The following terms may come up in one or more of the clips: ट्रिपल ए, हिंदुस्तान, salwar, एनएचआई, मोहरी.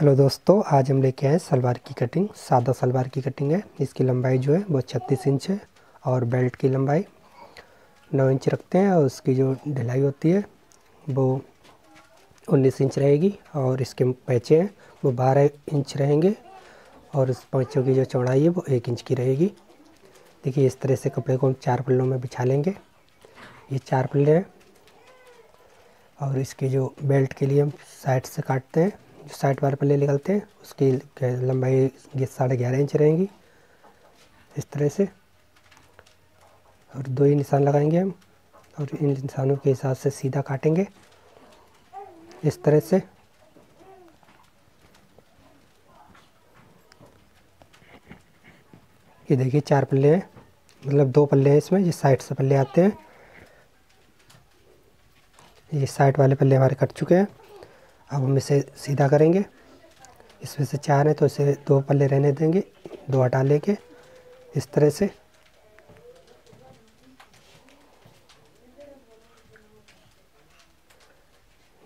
Hello दोस्तों, आज हम लेके आए सलवार की कटिंग। सादा सलवार की कटिंग है। इसकी लंबाई जो है वो 36 इंच है और बेल्ट की लंबाई 9 इंच रखते हैं और उसकी जो ढिलाई होती है वो 19 इंच रहेगी और इसके पैचे हैं वो 12 इंच रहेंगे और उस पैचों की जो चौड़ाई है वो 1 इंच की रहेगी। देखिए, इस तरह से कपड़े को हम 4 पल्लों में बिछा लेंगे। ये 4 पल्ले हैं और इसके जो बेल्ट के लिए हम साइड से काटते हैं, जो साइड वाले पल्ले निकलते हैं उसकी लंबाई 11.5 इंच रहेगी इस तरह से। और 2 ही निशान लगाएंगे हम और इन निशानों के हिसाब से सीधा काटेंगे इस तरह से। ये देखिए 4 पल्ले हैं, मतलब 2 पल्ले हैं इसमें, ये साइड से पल्ले आते हैं। ये साइड वाले पल्ले हमारे कट चुके हैं। अब हम इसे सीधा करेंगे। इसमें से 4 हैं तो इसे 2 पल्ले रहने देंगे, 2 हटा लेके इस तरह से।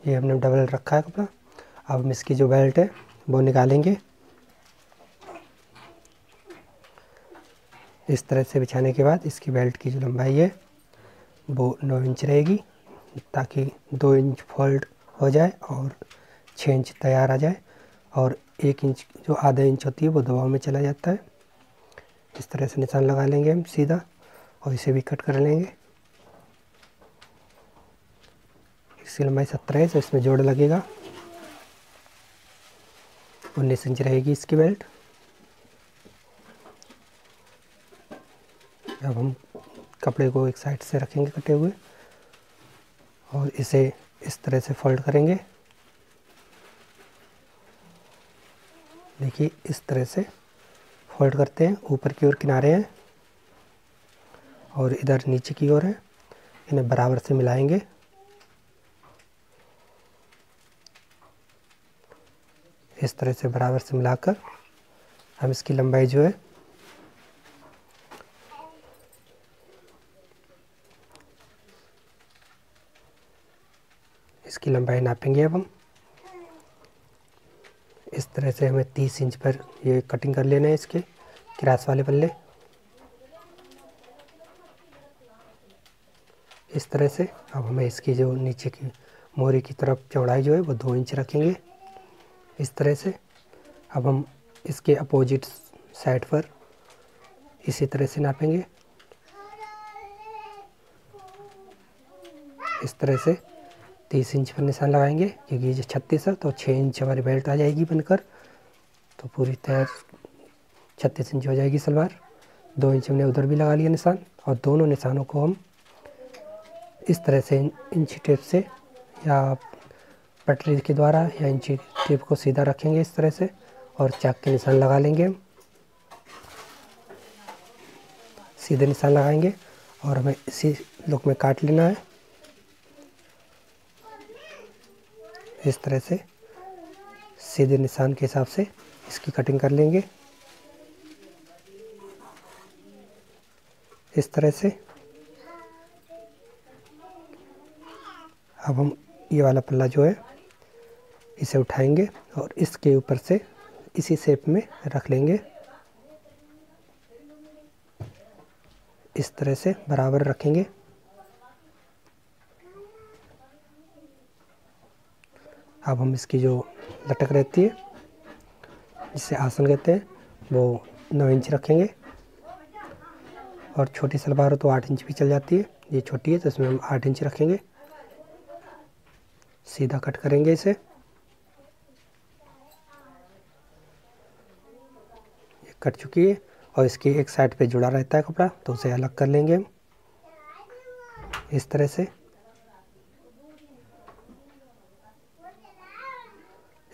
ये हमने डबल रखा है कपड़ा। अब हम इसकी जो बेल्ट है वो निकालेंगे। इस तरह से बिछाने के बाद इसकी बेल्ट की जो लंबाई है वो 9 इंच रहेगी ताकि 2 इंच फोल्ड हो जाए और 6 इंच तैयार आ जाए और 1 इंच जो आधा इंच होती है वो दबाव में चला जाता है। इस तरह से निशान लगा लेंगे हम सीधा और इसे भी कट कर लेंगे। इसकी लंबाई 17 है तो इसमें जोड़ लगेगा। 19 इंच रहेगी इसकी बेल्ट। अब हम कपड़े को एक साइड से रखेंगे कटे हुए और इसे इस तरह से फोल्ड करेंगे। देखिए, इस तरह से फोल्ड करते हैं। ऊपर की ओर किनारे हैं और इधर नीचे की ओर है। इन्हें बराबर से मिलाएंगे। इस तरह से बराबर से मिलाकर हम इसकी लंबाई जो है इसकी लंबाई नापेंगे। अब हम इस तरह से हमें 30 इंच पर ये कटिंग कर लेना है इसके क्रास वाले पल्ले। इस तरह से अब हमें इसकी जो नीचे की मोहरी की तरफ चौड़ाई जो है वो 2 इंच रखेंगे इस तरह से। अब हम इसके अपोजिट साइड पर इसी तरह से नापेंगे। इस तरह से 30 इंच पर निशान लगाएंगे क्योंकि ये 36 है तो 6 इंच हमारी बेल्ट आ जाएगी बनकर, तो पूरी तैयार 36 इंच हो जाएगी सलवार। 2 इंच हमने उधर भी लगा लिया निशान और दोनों निशानों को हम इस तरह से इंची टेप से या पटरी के द्वारा या इंची टेप को सीधा रखेंगे इस तरह से और चाक के निशान लगा लेंगे। हम सीधे निशान लगाएंगे और हमें इसी लुक में काट लेना है इस तरह से। सीधे निशान के हिसाब से इसकी कटिंग कर लेंगे इस तरह से। अब हम ये वाला पल्ला जो है इसे उठाएंगे और इसके ऊपर से इसी शेप में रख लेंगे इस तरह से, बराबर रखेंगे। अब हम इसकी जो लटक रहती है जिसे आसन कहते हैं वो 9 इंच रखेंगे और छोटी सलवार हो तो 8 इंच भी चल जाती है। ये छोटी है तो इसमें हम 8 इंच रखेंगे। सीधा कट करेंगे इसे। ये कट चुकी है और इसकी एक साइड पे जुड़ा रहता है कपड़ा तो उसे अलग कर लेंगे हम इस तरह से।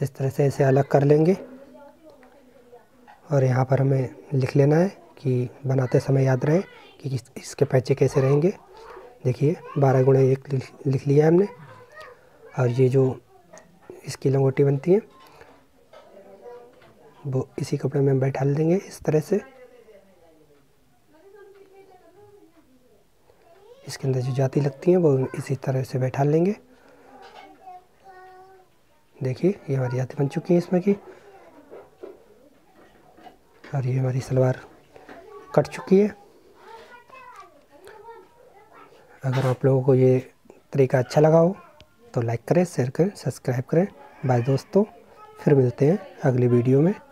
इस तरह से इसे अलग कर लेंगे और यहाँ पर हमें लिख लेना है कि बनाते समय याद रहे कि इसके पैचे कैसे रहेंगे। देखिए, 12 × 1 लिख लिया है हमने और ये जो इसकी लंगोटी बनती है वो इसी कपड़े में बैठा लेंगे इस तरह से। इसके अंदर जो जाती लगती हैं वो इसी तरह से बैठा लेंगे। देखिए ये हमारी आती बन चुकी है इसमें की, और ये हमारी सलवार कट चुकी है। अगर आप लोगों को ये तरीका अच्छा लगा हो तो लाइक करें, शेयर करें, सब्सक्राइब करें। बाय दोस्तों, फिर मिलते हैं अगली वीडियो में।